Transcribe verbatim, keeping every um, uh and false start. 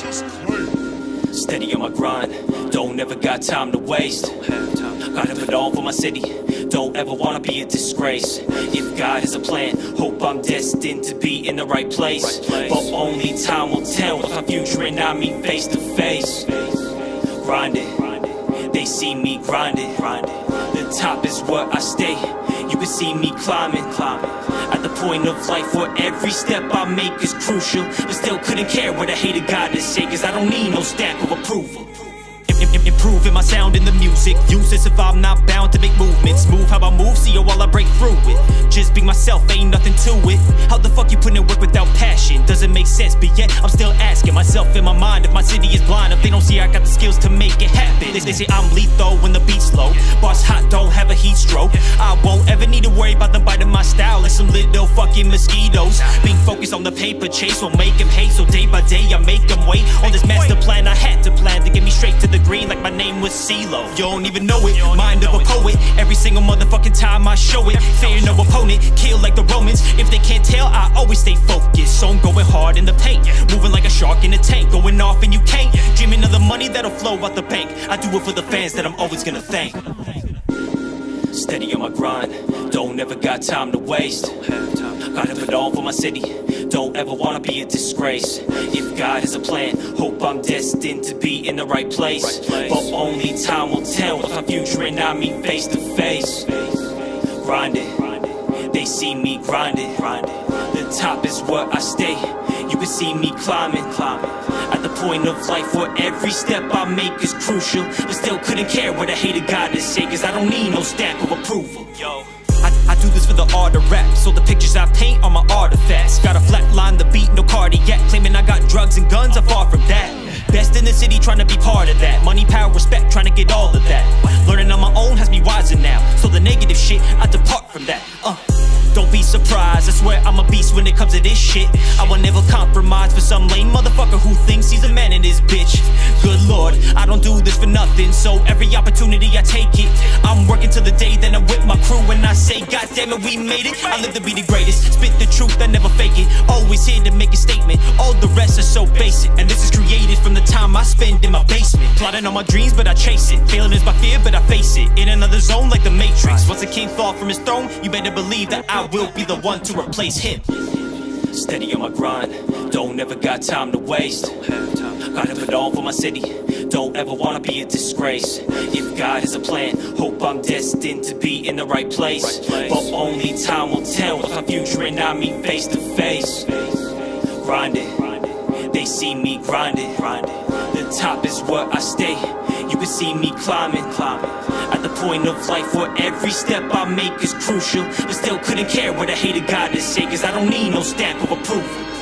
Steady on my grind, don't ever got time to waste. Gotta have it all for my city, don't ever wanna be a disgrace. If God has a plan, hope I'm destined to be in the right place. But only time will tell if my future and I meet face to face. Grinding, they see me grinding. The top is where I stay, you can see me climbing. At the point of life where every step I make is crucial, but still couldn't care what I hated God to say, cause I don't need no stamp of approval. Improving my sound in the music, use this if I'm not bound to make movements. Move how I move, see how I break through it. Just be myself, ain't nothing to it. How the fuck you putting in work without passion? Doesn't make sense, but yet I'm still asking myself in my mind if my city is blind, if they don't see I got the skills to make it happen. They, they say I'm lethal when the beat's low, boss hot, don't have a heat stroke. I won't ever need to worry about them biting my style like some little fucking mosquitoes. Being focused on the paper chase will make them hate, so day by day I make them wait. On this master plan I had to plan to get me straight to the green like my name was C-Lo. You don't even know it, mind of a poet. Every single motherfucking time I show it, fear no opponent, kill like the Romans. If they can't tell, I always stay focused, so I'm going hard in the paint, moving like a shark in a tank, going off and you can't. Dreaming of the money that'll flow out the bank, I do it for the fans that I'm always gonna thank. Steady on my grind, don't ever got time to waste. Gotta have it all for my city, don't ever wanna be a disgrace. If God has a plan, hope I'm destined to be in the right place. But only time will tell if my future and I meet face to face. Grinding, they see me grinding. The top is where I stay, you can see me climbing. At the point of life where every step I make is crucial, but still couldn't care what I hated God to say, cause I don't need no stamp of approval. Yo, I, I do this for the art of rap, so the pictures I paint are my artifacts. Got a flat line, the beat, no cardiac, claiming I got drugs and guns, I'm far from that. Best in the city, trying to be part of that. Money, power, respect, trying to get all of that. Learning on my own has me wiser now, so the negative shit, I depart from that. Uh. Don't be surprised, I swear I'm a beast when it comes to this shit. I will never compromise for some lame motherfucker who thinks he's a man in his bitch. Good lord, I don't do this for nothing, so every opportunity I take it. I'm working till the day that I'm with my crew and I say, God damn it, we made it. I live to be the greatest, spit the truth, I never fake it. Always here to make a statement, all the rest are so basic. And this is created from the time I spend in my basement, plotting on my dreams but I chase it. Failing is my fear but I face it, in another zone like the Matrix. Once a king fall from his throne, you better believe that I I will be the one to replace him. Steady on my grind, don't ever got time to waste. Gotta have it all for my city, don't ever wanna be a disgrace. If God has a plan, hope I'm destined to be in the right place. But only time will tell if my future and I meet face to face. Grinding, they see me grinding. The top is where I stay, you can see me climbing. At the point of life where every step I make is crucial, but still couldn't care what I hated God to say, cause I don't need no stamp of approval.